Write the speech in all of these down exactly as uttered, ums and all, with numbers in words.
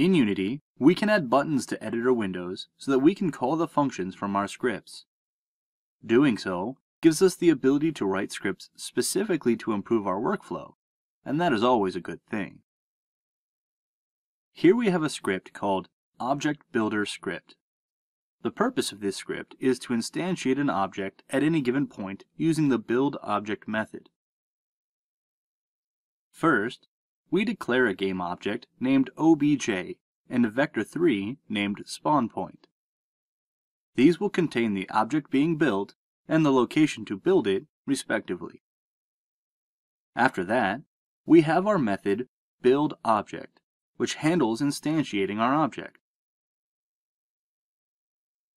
In Unity, we can add buttons to editor windows so that we can call the functions from our scripts. Doing so gives us the ability to write scripts specifically to improve our workflow, and that is always a good thing. Here we have a script called ObjectBuilderScript. The purpose of this script is to instantiate an object at any given point using the buildObject method. First, we declare a game object named obj and a vector three named spawnPoint. These will contain the object being built and the location to build it, respectively. After that, we have our method buildObject, which handles instantiating our object.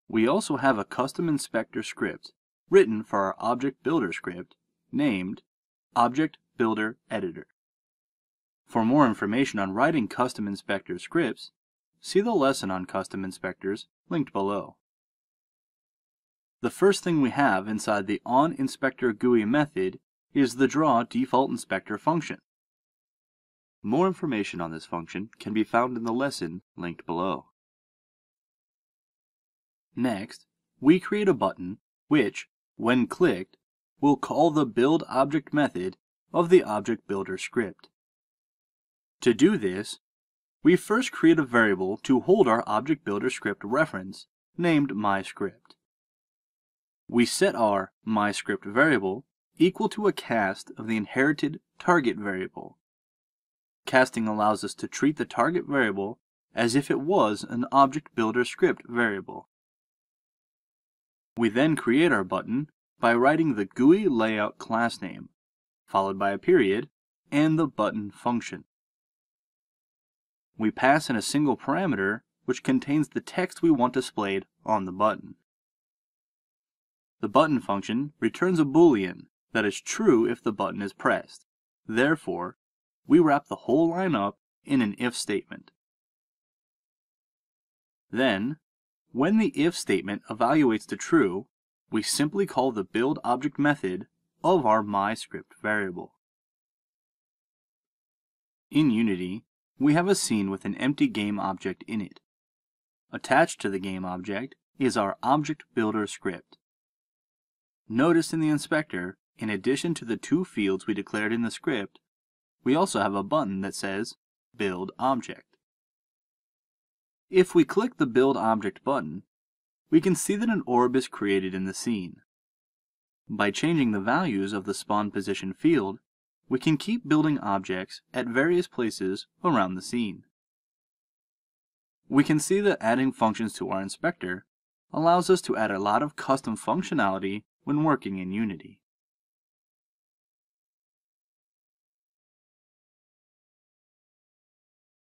We also have a custom inspector script written for our object builder script named ObjectBuilderEditor. For more information on writing custom inspector scripts, see the lesson on custom inspectors linked below. The first thing we have inside the OnInspectorGUI method is the DrawDefaultInspector function. More information on this function can be found in the lesson linked below. Next, we create a button which, when clicked, will call the buildObject method of the object builder script. To do this, we first create a variable to hold our object builder script reference named myScript. We set our myScript variable equal to a cast of the inherited target variable. Casting allows us to treat the target variable as if it was an object builder script variable. We then create our button by writing the GUILayout class name, followed by a period, and the button function. We pass in a single parameter which contains the text we want displayed on the button. The button function returns a boolean that is true if the button is pressed. Therefore, we wrap the whole line up in an if statement. Then, when the if statement evaluates to true, we simply call the buildObject method of our myScript variable. In Unity, we have a scene with an empty game object in it. Attached to the game object is our object builder script. Notice in the inspector, in addition to the two fields we declared in the script, we also have a button that says Build Object. If we click the Build Object button, we can see that an orb is created in the scene. By changing the values of the spawn position field, we can keep building objects at various places around the scene. We can see that adding functions to our inspector allows us to add a lot of custom functionality when working in Unity.